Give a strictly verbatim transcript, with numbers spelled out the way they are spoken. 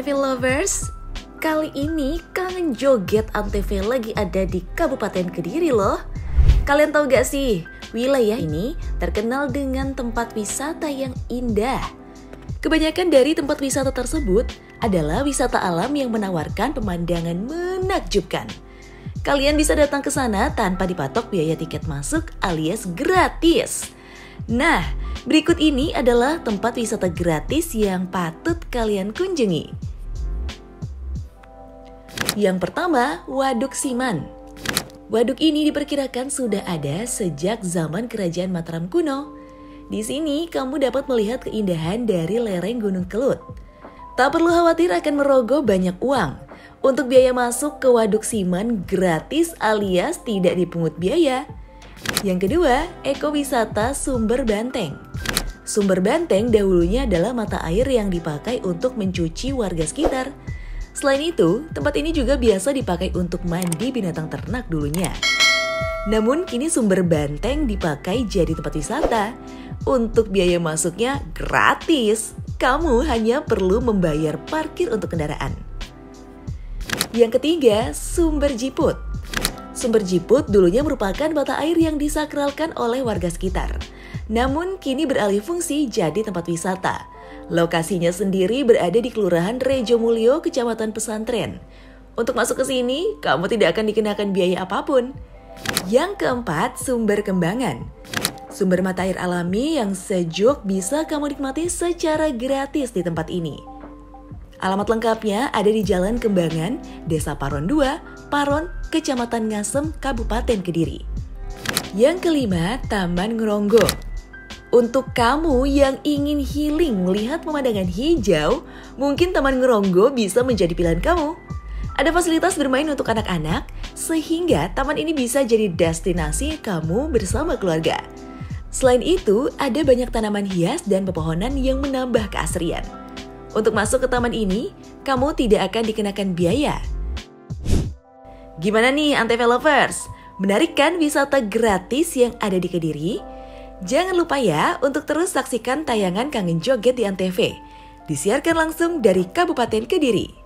ANTVLovers, kali ini Kangen Joget Antv lagi ada di Kabupaten Kediri loh. Kalian tahu gak sih, wilayah ini terkenal dengan tempat wisata yang indah. Kebanyakan dari tempat wisata tersebut adalah wisata alam yang menawarkan pemandangan menakjubkan. Kalian bisa datang ke sana tanpa dipatok biaya tiket masuk alias gratis. Nah, berikut ini adalah tempat wisata gratis yang patut kalian kunjungi. Yang pertama, Waduk Siman. Waduk ini diperkirakan sudah ada sejak zaman Kerajaan Mataram Kuno. Di sini kamu dapat melihat keindahan dari lereng Gunung Kelud. Tak perlu khawatir akan merogoh banyak uang. Untuk biaya masuk ke Waduk Siman gratis alias tidak dipungut biaya. Yang kedua, ekowisata Sumber Banteng. Sumber Banteng dahulunya adalah mata air yang dipakai untuk mencuci warga sekitar. Selain itu, tempat ini juga biasa dipakai untuk mandi binatang ternak dulunya. Namun kini Sumber Banteng dipakai jadi tempat wisata. Untuk biaya masuknya gratis. Kamu hanya perlu membayar parkir untuk kendaraan. Yang ketiga, Sumber Jiput. Sumber Jiput dulunya merupakan mata air yang disakralkan oleh warga sekitar. Namun kini beralih fungsi jadi tempat wisata. Lokasinya sendiri berada di Kelurahan Rejo Mulyo, Kecamatan Pesantren. Untuk masuk ke sini, kamu tidak akan dikenakan biaya apapun. Yang keempat, Sumber Kembangan. Sumber mata air alami yang sejuk bisa kamu nikmati secara gratis di tempat ini. Alamat lengkapnya ada di Jalan Kembangan, Desa Paron dua, Paron, Kecamatan Ngasem, Kabupaten Kediri. Yang kelima, Taman Ngerongo. Untuk kamu yang ingin healing melihat pemandangan hijau, mungkin Taman Ngerongo bisa menjadi pilihan kamu. Ada fasilitas bermain untuk anak-anak, sehingga taman ini bisa jadi destinasi kamu bersama keluarga. Selain itu, ada banyak tanaman hias dan pepohonan yang menambah keasrian. Untuk masuk ke taman ini, kamu tidak akan dikenakan biaya. Gimana nih ANTVLovers? Menarik kan wisata gratis yang ada di Kediri? Jangan lupa ya untuk terus saksikan tayangan Kangen Joget di A N T V. Disiarkan langsung dari Kabupaten Kediri.